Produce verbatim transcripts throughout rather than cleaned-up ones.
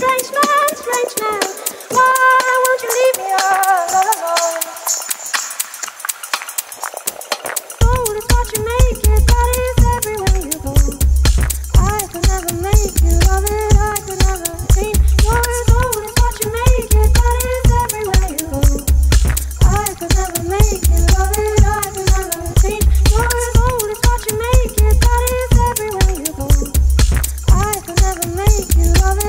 strange man, strange man, why won't you leave me all alone? Gold is what you make it, that is everywhere you go. I could never make you love it, I could never dream. Yours, gold is what you make it, that is everywhere you go. I could never make you love it, I could never dream. Yours, gold is what you make it, that is everywhere you go. I could never make you love it.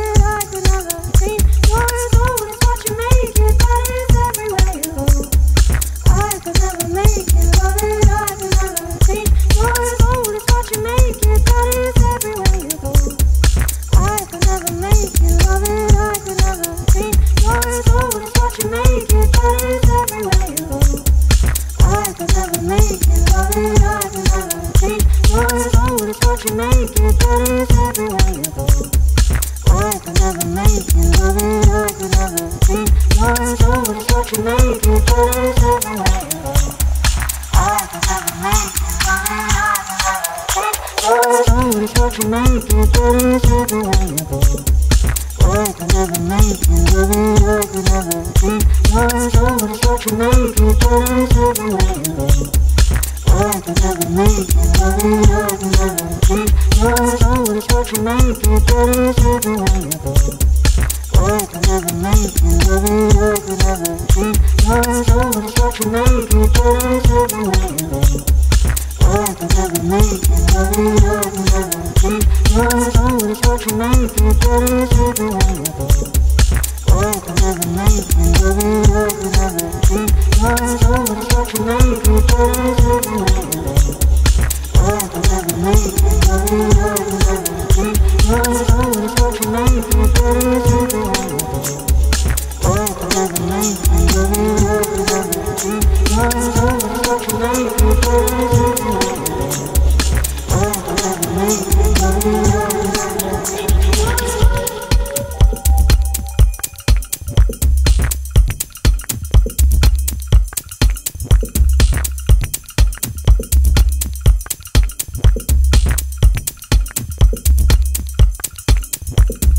Thank you.